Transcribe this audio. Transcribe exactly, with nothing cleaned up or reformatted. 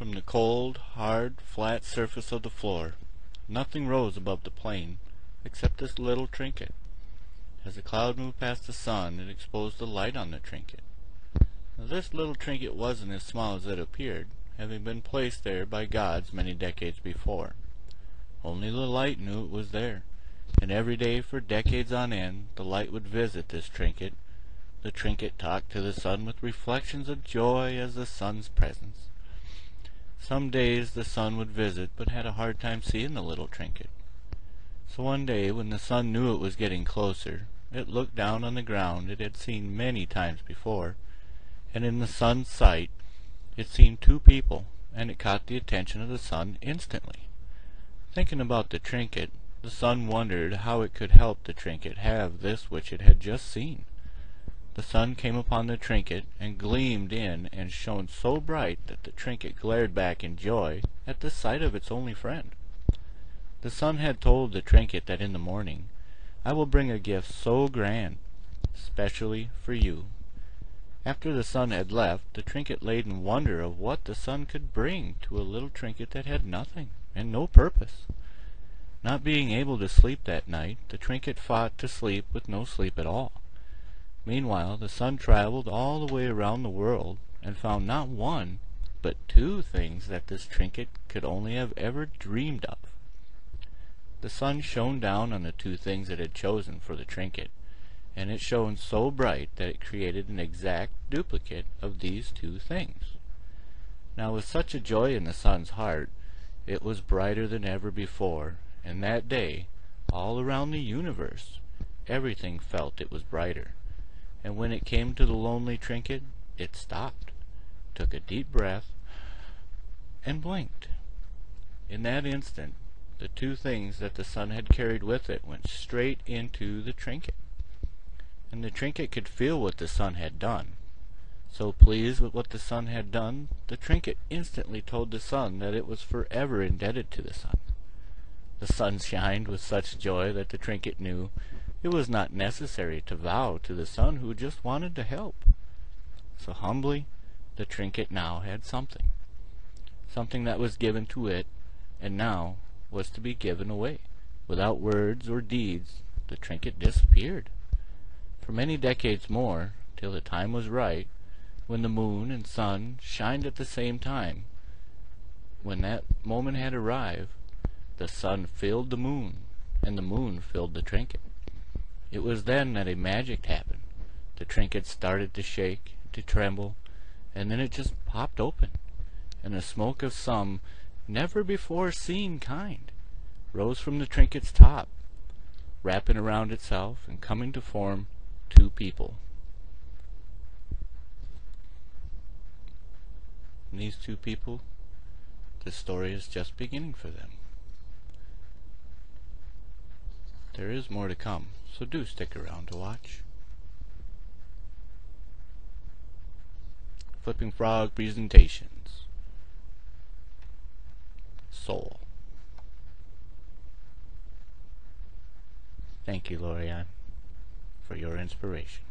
from the cold, hard, flat surface of the floor. Nothing rose above the plain, except this little trinket. As the cloud moved past the sun, it exposed the light on the trinket. Now, this little trinket wasn't as small as it appeared, having been placed there by gods many decades before. Only the light knew it was there, and every day for decades on end, the light would visit this trinket. The trinket talked to the sun with reflections of joy as the sun's presence. Some days the sun would visit, but had a hard time seeing the little trinket. So one day, when the sun knew it was getting closer, it looked down on the ground it had seen many times before, and in the sun's sight, it seen two people, and it caught the attention of the sun instantly. Thinking about the trinket, the sun wondered how it could help the trinket have this which it had just seen. The sun came upon the trinket, and gleamed in, and shone so bright that the trinket glared back in joy at the sight of its only friend. The sun had told the trinket that in the morning, "I will bring a gift so grand, specially for you." After the sun had left, the trinket lay in wonder of what the sun could bring to a little trinket that had nothing, and no purpose. Not being able to sleep that night, the trinket fought to sleep with no sleep at all. Meanwhile, the sun traveled all the way around the world, and found not one, but two things that this trinket could only have ever dreamed of. The sun shone down on the two things it had chosen for the trinket, and it shone so bright that it created an exact duplicate of these two things. Now, with such a joy in the sun's heart, it was brighter than ever before, and that day, all around the universe, everything felt it was brighter. And when it came to the lonely trinket, it stopped, took a deep breath, and blinked. In that instant, the two things that the sun had carried with it went straight into the trinket. And the trinket could feel what the sun had done. So pleased with what the sun had done, the trinket instantly told the sun that it was forever indebted to the sun. The sun shined with such joy that the trinket knew it was not necessary to vow to the sun who just wanted to help. So humbly, the trinket now had something. Something that was given to it, and now was to be given away. Without words or deeds, the trinket disappeared. For many decades more, till the time was right, when the moon and sun shined at the same time. When that moment had arrived, the sun filled the moon, and the moon filled the trinket. It was then that a magic happened. The trinket started to shake, to tremble, and then it just popped open, and the smoke of some never-before-seen kind rose from the trinket's top, wrapping around itself and coming to form two people. And these two people, the story is just beginning for them. There is more to come, so do stick around to watch. Flipping Frog Presentations. Soul. Thank you, Lorian, for your inspiration.